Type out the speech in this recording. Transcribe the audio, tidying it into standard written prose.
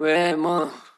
Vemos.